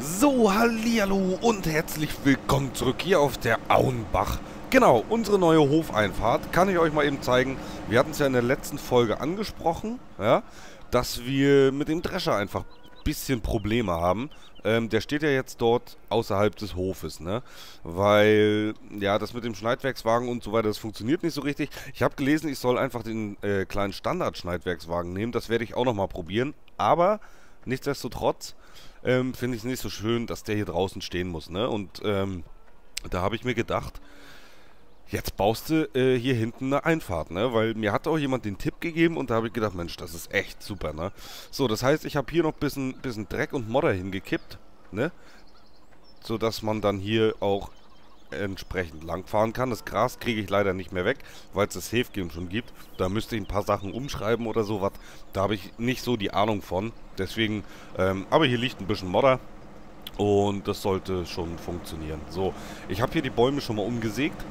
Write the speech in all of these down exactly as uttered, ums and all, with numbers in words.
So, hallihallo und herzlich willkommen zurück hier auf der Auenbach. Genau, unsere neue Hofeinfahrt kann ich euch mal eben zeigen. Wir hatten es ja in der letzten Folge angesprochen, ja, dass wir mit dem Drescher einfach ein bisschen Probleme haben. Ähm, der steht ja jetzt dort außerhalb des Hofes, ne? Weil, ja, das mit dem Schneidwerkswagen und so weiter, das funktioniert nicht so richtig. Ich habe gelesen, ich soll einfach den äh, kleinen Standard-Schneidwerkswagen nehmen. Das werde ich auch nochmal probieren, aber nichtsdestotrotz Ähm, finde ich es nicht so schön, dass der hier draußen stehen muss, ne? Und ähm, da habe ich mir gedacht, jetzt baust du äh, hier hinten eine Einfahrt, ne? Weil mir hat auch jemand den Tipp gegeben und da habe ich gedacht, Mensch, das ist echt super, ne? So, das heißt, ich habe hier noch ein bisschen, bisschen Dreck und Modder hingekippt, ne? So, dass man dann hier auch entsprechend langfahren kann. Das Gras kriege ich leider nicht mehr weg, weil es das Safe Game schon gibt. Da müsste ich ein paar Sachen umschreiben oder sowas. Da habe ich nicht so die Ahnung von. Deswegen, ähm, aber hier liegt ein bisschen Modder und das sollte schon funktionieren. So, ich habe hier die Bäume schon mal umgesägt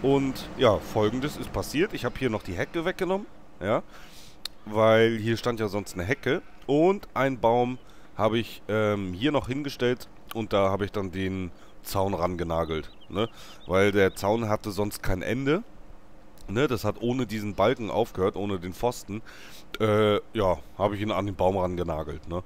und ja, Folgendes ist passiert. Ich habe hier noch die Hecke weggenommen, ja, weil hier stand ja sonst eine Hecke und ein Baum habe ich ähm, hier noch hingestellt und da habe ich dann den Zaun rangenagelt, ne? Weil der Zaun hatte sonst kein Ende, ne? Das hat ohne diesen Balken aufgehört, ohne den Pfosten. Äh, ja, habe ich ihn an den Baum rangenagelt, ne?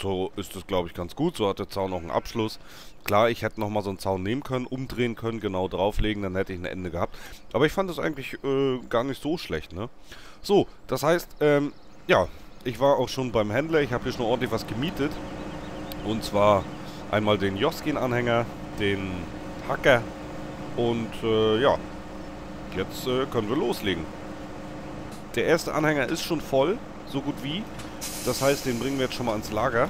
So ist das, glaube ich, ganz gut. So hat der Zaun auch einen Abschluss. Klar, ich hätte nochmal so einen Zaun nehmen können, umdrehen können, genau drauflegen, dann hätte ich ein Ende gehabt. Aber ich fand das eigentlich äh, gar nicht so schlecht, ne? So, das heißt, ähm, ja, ich war auch schon beim Händler. Ich habe hier schon ordentlich was gemietet. Und zwar einmal den Joskin-Anhänger, den Hacker und äh, ja, jetzt äh, können wir loslegen. Der erste Anhänger ist schon voll, so gut wie. Das heißt, den bringen wir jetzt schon mal ans Lager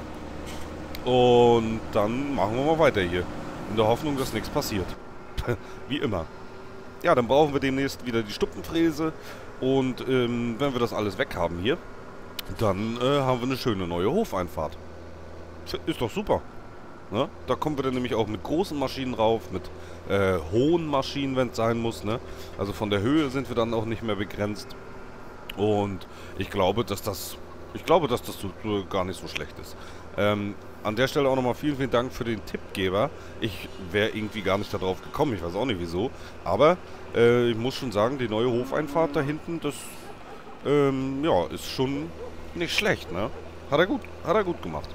und dann machen wir mal weiter hier. In der Hoffnung, dass nichts passiert. Wie immer. Ja, dann brauchen wir demnächst wieder die Stuppenfräse und ähm, wenn wir das alles weg haben hier, dann äh, haben wir eine schöne neue Hofeinfahrt. Ist doch super. Ne? Da kommen wir dann nämlich auch mit großen Maschinen rauf, mit äh, hohen Maschinen, wenn es sein muss, ne? Also von der Höhe sind wir dann auch nicht mehr begrenzt. Und ich glaube, dass das, ich glaube, dass das so, so gar nicht so schlecht ist. Ähm, an der Stelle auch nochmal vielen, vielen Dank für den Tippgeber. Ich wäre irgendwie gar nicht darauf gekommen, ich weiß auch nicht wieso. Aber äh, ich muss schon sagen, die neue Hofeinfahrt da hinten, das ähm, ja, ist schon nicht schlecht, ne? Hat er gut, hat er gut gemacht.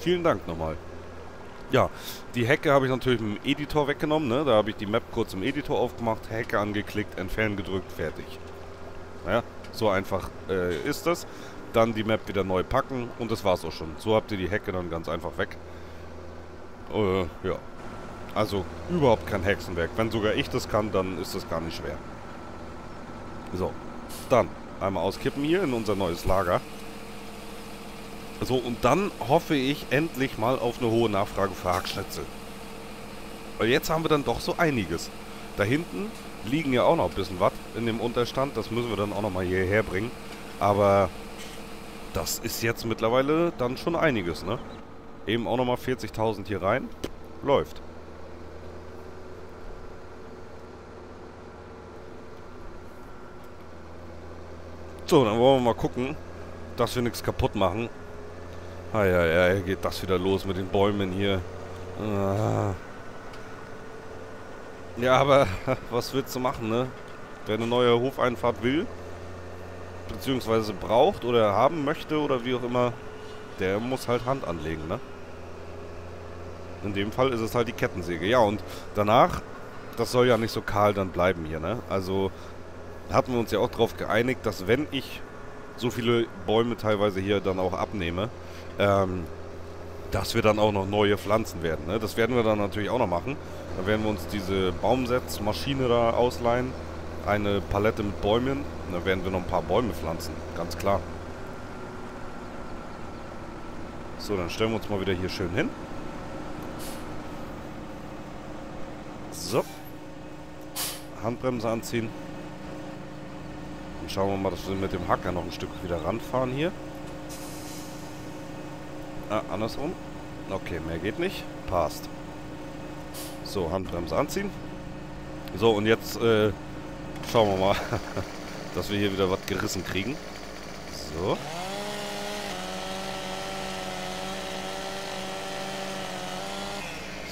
Vielen Dank nochmal. Ja, die Hecke habe ich natürlich mit dem Editor weggenommen, ne? Da habe ich die Map kurz im Editor aufgemacht, Hecke angeklickt, entfernen gedrückt, fertig. Ja, so einfach äh, ist das. Dann die Map wieder neu packen und das war's auch schon. So habt ihr die Hecke dann ganz einfach weg. Äh, ja. Also überhaupt kein Hexenwerk. Wenn sogar ich das kann, dann ist das gar nicht schwer. So, dann einmal auskippen hier in unser neues Lager. So, und dann hoffe ich endlich mal auf eine hohe Nachfrage für Hackschnitzel. Weil jetzt haben wir dann doch so einiges. Da hinten liegen ja auch noch ein bisschen was in dem Unterstand. Das müssen wir dann auch nochmal hierher bringen. Aber das ist jetzt mittlerweile dann schon einiges, ne? Eben auch nochmal vierzigtausend hier rein. Läuft. So, dann wollen wir mal gucken, dass wir nichts kaputt machen. Ah ja, ja, ja, geht das wieder los mit den Bäumen hier. Ah. Ja, aber was willst du machen, ne? Wer eine neue Hofeinfahrt will, beziehungsweise braucht oder haben möchte oder wie auch immer, der muss halt Hand anlegen, ne? In dem Fall ist es halt die Kettensäge. Ja, und danach, das soll ja nicht so kahl dann bleiben hier, ne? Also hatten wir uns ja auch darauf geeinigt, dass wenn ich so viele Bäume teilweise hier dann auch abnehme, ähm, dass wir dann auch noch neue Pflanzen werden, ne? Das werden wir dann natürlich auch noch machen. Da werden wir uns diese Baumsetzmaschine da ausleihen, eine Palette mit Bäumen, und dann werden wir noch ein paar Bäume pflanzen, ganz klar. So, dann stellen wir uns mal wieder hier schön hin. So. Handbremse anziehen. Dann schauen wir mal, dass wir mit dem Hacker noch ein Stück wieder ranfahren hier. Ah, andersrum. Okay, mehr geht nicht. Passt. So, Handbremse anziehen. So, und jetzt äh, schauen wir mal, dass wir hier wieder was gerissen kriegen. So.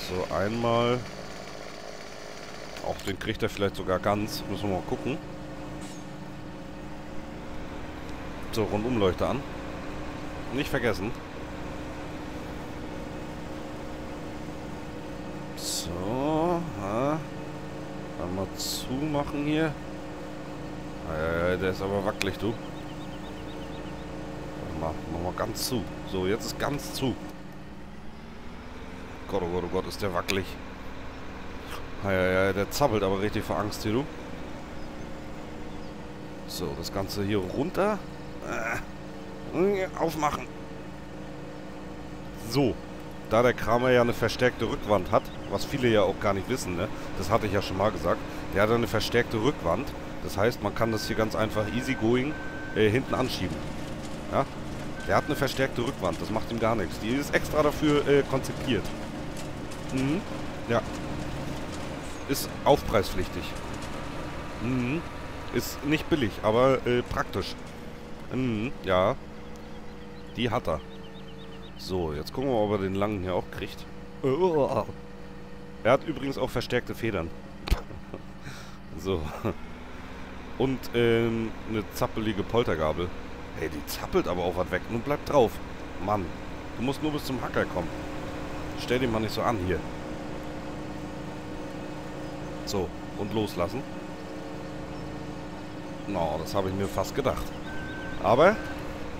So, einmal. Auch den kriegt er vielleicht sogar ganz. Müssen wir mal gucken. So, Rundumleuchter an. Nicht vergessen. So. Ha. Einmal zumachen hier. Äh, der ist aber wackelig, du. Warte mal, mach mal ganz zu. So, jetzt ist ganz zu. Gott, oh Gott, oh Gott, ist der wackelig. Ja, ja, ja, der zappelt aber richtig vor Angst hier, du. So, das Ganze hier runter. Äh, aufmachen. So. Da der Kramer ja eine verstärkte Rückwand hat, was viele ja auch gar nicht wissen, ne? Das hatte ich ja schon mal gesagt. Der hat eine verstärkte Rückwand. Das heißt, man kann das hier ganz einfach easy going äh, hinten anschieben. Ja? Der hat eine verstärkte Rückwand. Das macht ihm gar nichts. Die ist extra dafür äh, konzipiert. Mhm. Ja. Ist aufpreispflichtig. Mhm. Ist nicht billig, aber äh, praktisch. Mhm. Ja. Die hat er. So, jetzt gucken wir, ob er den langen hier auch kriegt. Oh. Er hat übrigens auch verstärkte Federn. So. Und ähm, eine zappelige Poltergabel. Hey, die zappelt aber auch was weg. Nun bleib drauf. Mann, du musst nur bis zum Hacker kommen. Stell den mal nicht so an hier. So, und loslassen. No, das habe ich mir fast gedacht. Aber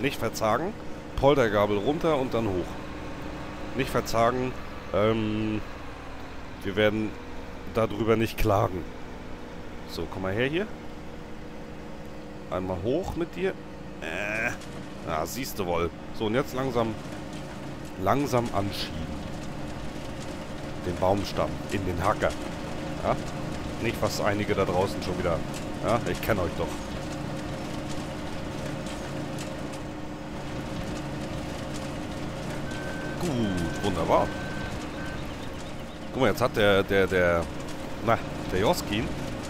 nicht verzagen. Poltergabel runter und dann hoch. Nicht verzagen. Ähm, wir werden darüber nicht klagen. So, komm mal her hier. Einmal hoch mit dir. Äh, na, siehst du wohl. So, und jetzt langsam langsam anschieben. Den Baumstamm in den Hacker. Ja? Nicht, was einige da draußen schon wieder... Ja, ich kenne euch doch. Gut, wunderbar. Guck mal, jetzt hat der, der, der, na, der Joskin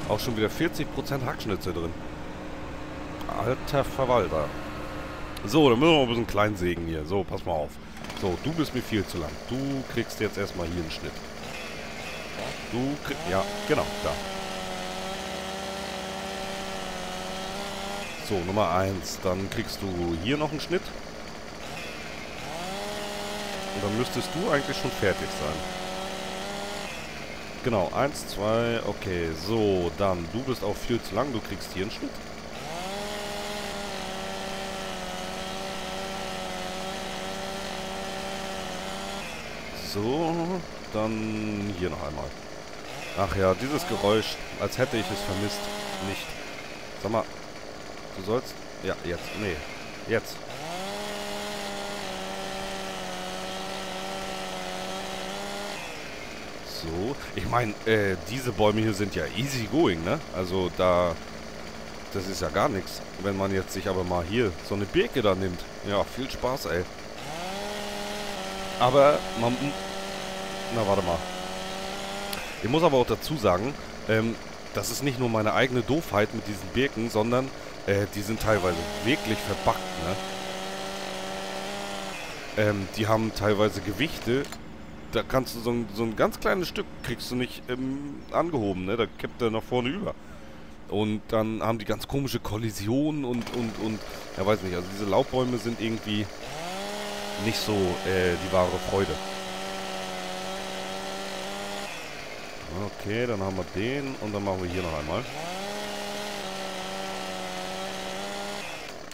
auch schon wieder vierzig Prozent Hackschnitzel drin. Alter Verwalter. So, dann müssen wir noch ein bisschen klein sägen hier. So, pass mal auf. So, du bist mir viel zu lang. Du kriegst jetzt erstmal hier einen Schnitt. Du kriegst... Ja, genau, da. So, Nummer eins. Dann kriegst du hier noch einen Schnitt. Und dann müsstest du eigentlich schon fertig sein. Genau, eins, zwei, okay. So, dann, du bist auch viel zu lang. Du kriegst hier einen Schnitt. So, dann hier noch einmal. Ach ja, dieses Geräusch, als hätte ich es vermisst. Nicht. Sag mal, du sollst... Ja, jetzt. Nee, jetzt. So. Ich meine, äh, diese Bäume hier sind ja easy going, ne? Also da... Das ist ja gar nichts. Wenn man jetzt sich aber mal hier so eine Birke da nimmt. Ja, viel Spaß, ey. Aber man... Na, warte mal. Ich muss aber auch dazu sagen, ähm, das ist nicht nur meine eigene Doofheit mit diesen Birken, sondern äh, die sind teilweise wirklich verbackt, ne? Ähm, die haben teilweise Gewichte. Da kannst du so ein, so ein ganz kleines Stück, kriegst du nicht ähm, angehoben, ne? Da kippt er nach vorne über. Und dann haben die ganz komische Kollisionen und, und, und... Ja, weiß nicht, also diese Laubbäume sind irgendwie... nicht so äh, die wahre Freude. Okay, dann haben wir den und dann machen wir hier noch einmal.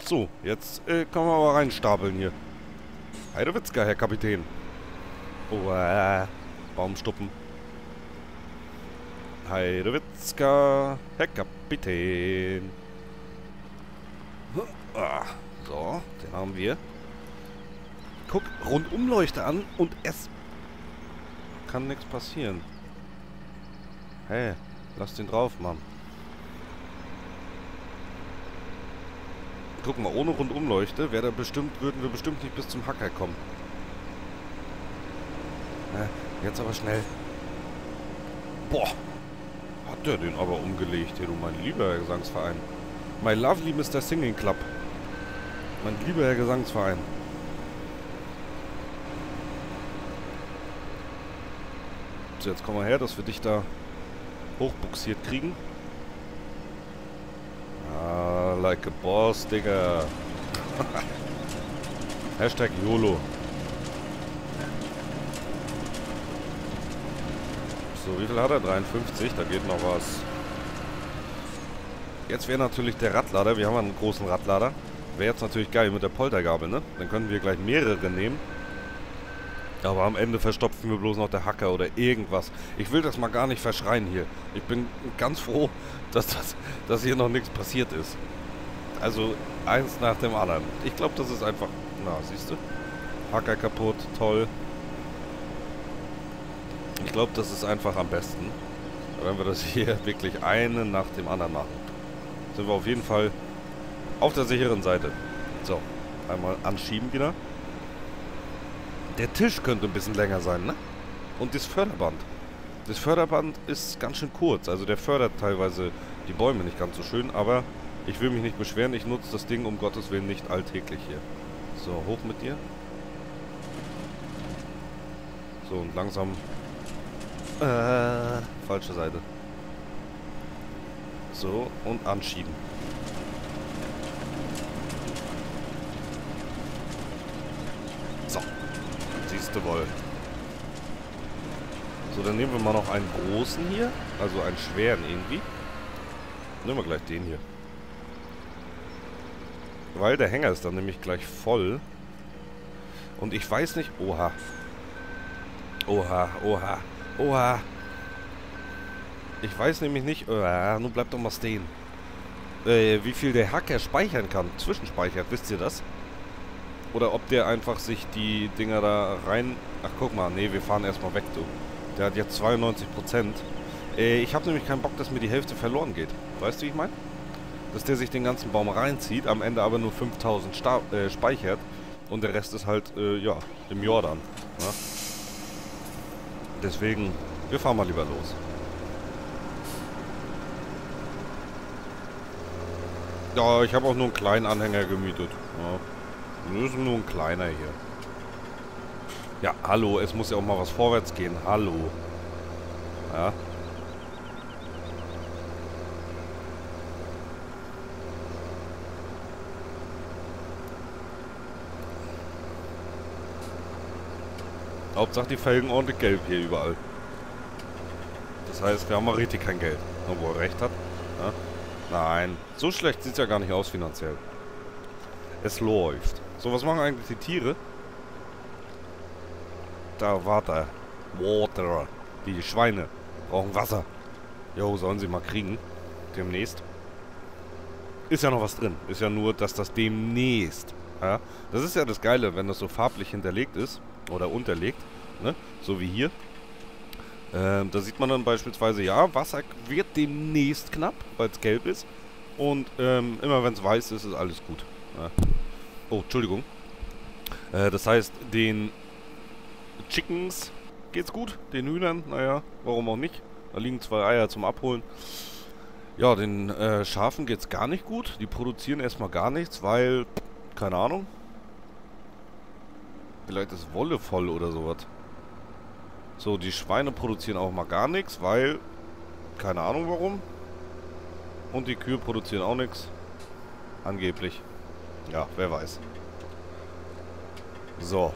So, jetzt äh, können wir aber reinstapeln hier. Heidewitzka, Herr Kapitän. Oh, äh, Baumstuppen. Heidewitzka, Herr Kapitän. So, den haben wir. Guck, Rundumleuchter an und es kann nichts passieren. Hey, lass den drauf, Mann. Guck mal, ohne Rundumleuchte wäre da bestimmt, würden wir bestimmt nicht bis zum Hacker kommen. Na, jetzt aber schnell. Boah, hat der den aber umgelegt, hier, du mein lieber Gesangsverein. My lovely Mister Singing Club. Mein lieber Herr Gesangsverein. So, jetzt komm mal her, dass wir dich da hochbuxiert kriegen. Ah, like a boss, Digga. Hashtag YOLO. So, wie viel hat er? dreiundfünfzig, da geht noch was. Jetzt wäre natürlich der Radlader, wir haben einen großen Radlader. Wäre jetzt natürlich geil mit der Poltergabel, ne? Dann können wir gleich mehrere nehmen. Aber am Ende verstopfen wir bloß noch der Hacker oder irgendwas. Ich will das mal gar nicht verschreien hier. Ich bin ganz froh, dass, das, dass hier noch nichts passiert ist. Also eins nach dem anderen. Ich glaube, das ist einfach... Na, siehst du? Hacker kaputt, toll. Ich glaube, das ist einfach am besten, wenn wir das hier wirklich einen nach dem anderen machen. Sind wir auf jeden Fall auf der sicheren Seite. So, einmal anschieben wieder. Der Tisch könnte ein bisschen länger sein, ne? Und das Förderband. Das Förderband ist ganz schön kurz. Also der fördert teilweise die Bäume nicht ganz so schön, aber ich will mich nicht beschweren. Ich nutze das Ding um Gottes Willen nicht alltäglich hier. So, hoch mit dir. So, und langsam... Äh, falsche Seite. So, und anschieben. So. Siehst du wohl. So, dann nehmen wir mal noch einen großen hier. Also einen schweren irgendwie. Nehmen wir gleich den hier. Weil der Hänger ist dann nämlich gleich voll. Und ich weiß nicht... Oha. Oha, oha. Oha. Ich weiß nämlich nicht... Oha, nun bleibt doch mal stehen. Äh, wie viel der Hacker speichern kann. Zwischenspeichert, wisst ihr das? Oder ob der einfach sich die Dinger da rein... Ach, guck mal. Nee, wir fahren erstmal weg, du. Der hat jetzt zweiundneunzig Prozent. Äh, ich habe nämlich keinen Bock, dass mir die Hälfte verloren geht. Weißt du, wie ich meine? Dass der sich den ganzen Baum reinzieht, am Ende aber nur fünftausend Sta äh, speichert. Und der Rest ist halt, äh, ja, im Jordan. Ne? Deswegen, wir fahren mal lieber los. Ja, ich habe auch nur einen kleinen Anhänger gemietet. Ja. Das ist nur ein kleiner hier. Ja, hallo, es muss ja auch mal was vorwärts gehen. Hallo. Ja. Hauptsache die Felgen ordentlich gelb hier überall. Das heißt, wir haben mal richtig kein Geld. Obwohl er recht hat. Ja? Nein. So schlecht sieht es ja gar nicht aus finanziell. Es läuft. So, was machen eigentlich die Tiere? Da, warte. Water. Die Schweine. Brauchen Wasser. Jo, sollen sie mal kriegen. Demnächst. Ist ja noch was drin. Ist ja nur, dass das demnächst. Ja? Das ist ja das Geile, wenn das so farblich hinterlegt ist. Oder unterlegt, ne? So wie hier. Ähm, da sieht man dann beispielsweise, ja, Wasser wird demnächst knapp, weil es gelb ist. Und ähm, immer wenn es weiß ist, ist alles gut. Ja. Oh, Entschuldigung. Äh, das heißt, den Chickens geht's gut, den Hühnern, naja, warum auch nicht. Da liegen zwei Eier zum Abholen. Ja, den äh, Schafen geht's gar nicht gut. Die produzieren erstmal gar nichts, weil, keine Ahnung. Vielleicht ist Wolle voll oder sowas. So, die Schweine produzieren auch mal gar nichts, weil... Keine Ahnung warum. Und die Kühe produzieren auch nichts. Angeblich. Ja, wer weiß. So.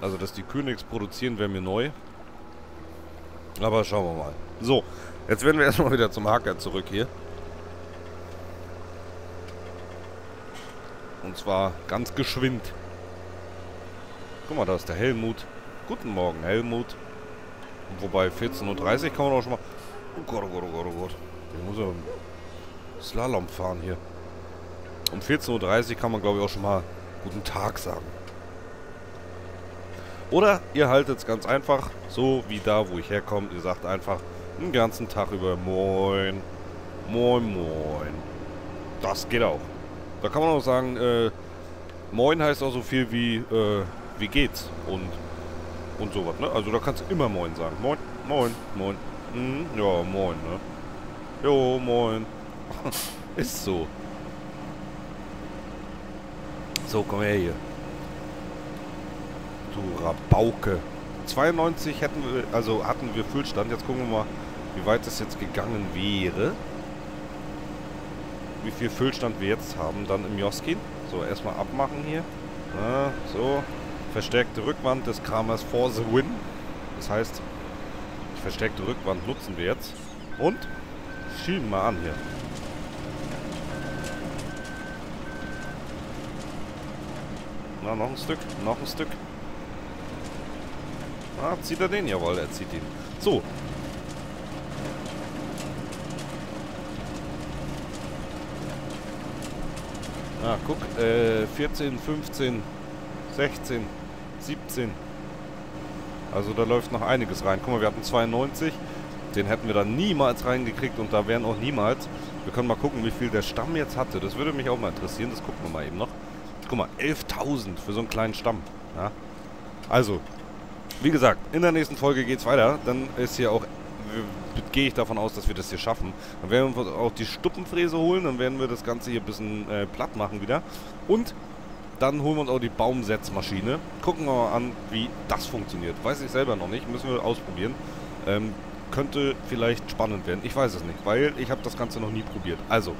Also, dass die Kühe nichts produzieren, wäre mir neu. Aber schauen wir mal. So, jetzt werden wir erstmal wieder zum Hacker zurück hier. Und zwar ganz geschwind. Guck mal, da ist der Helmut. Guten Morgen, Helmut. Und wobei, vierzehn Uhr dreißig kann man auch schon mal... Oh Gott, oh Gott, oh Gott, oh Gott. Ich muss ja Slalom fahren hier. Um vierzehn Uhr dreißig kann man, glaube ich, auch schon mal guten Tag sagen. Oder ihr haltet es ganz einfach, so wie da, wo ich herkomme. Ihr sagt einfach den ganzen Tag über Moin. Moin, Moin. Das geht auch. Da kann man auch sagen, äh, Moin heißt auch so viel wie, äh, wie geht's und, und sowas, ne? Also da kannst du immer Moin sagen. Moin, Moin, Moin. Hm, ja, Moin, ne? Jo, Moin. Ist so. So, komm her hier. Du Rabauke. zweiundneunzig hätten wir, also hatten wir Füllstand. Jetzt gucken wir mal, wie weit es jetzt gegangen wäre. Wie viel Füllstand wir jetzt haben dann im Joskin. So, erstmal abmachen hier. Na, so. Verstärkte Rückwand des Kramers for the win. Das heißt, die verstärkte Rückwand nutzen wir jetzt. Und schieben mal an hier. Na, noch ein Stück, noch ein Stück. Ah, zieht er den? Jawohl, er zieht ihn. So. Ah, guck, äh, vierzehn, fünfzehn, sechzehn, siebzehn. Also da läuft noch einiges rein. Guck mal, wir hatten zweiundneunzig. Den hätten wir dann niemals reingekriegt und da wären auch niemals. Wir können mal gucken, wie viel der Stamm jetzt hatte. Das würde mich auch mal interessieren. Das gucken wir mal eben noch. Guck mal, elftausend für so einen kleinen Stamm. Ja? Also, wie gesagt, in der nächsten Folge geht's weiter. Dann ist hier auch... gehe ich davon aus, dass wir das hier schaffen. Dann werden wir auch die Stuppenfräse holen, dann werden wir das Ganze hier ein bisschen äh, platt machen wieder. Und dann holen wir uns auch die Baumsetzmaschine. Gucken wir mal an, wie das funktioniert. Weiß ich selber noch nicht, müssen wir ausprobieren. Ähm, könnte vielleicht spannend werden, ich weiß es nicht, weil ich habe das Ganze noch nie probiert. Also,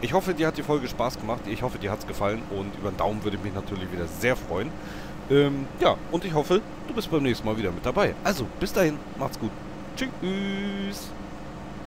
ich hoffe, dir hat die Folge Spaß gemacht, ich hoffe, dir hat es gefallen und über einen Daumen würde ich mich natürlich wieder sehr freuen. Ähm, ja, und ich hoffe, du bist beim nächsten Mal wieder mit dabei. Also, bis dahin, macht's gut. Tschüss.